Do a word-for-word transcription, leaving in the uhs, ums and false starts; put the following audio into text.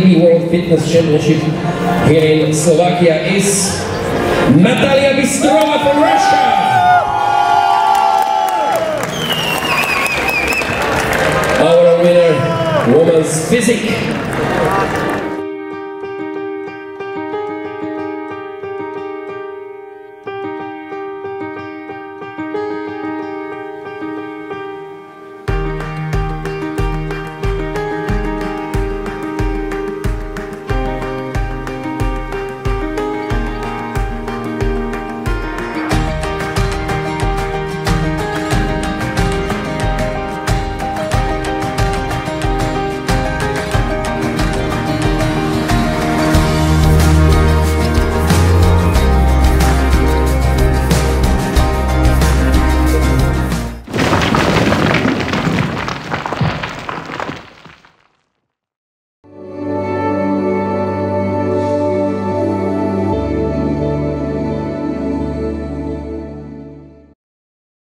A D B World Fitness Championship here in Slovakia is Natalia Bystrova from Russia. Our winner, women's physique.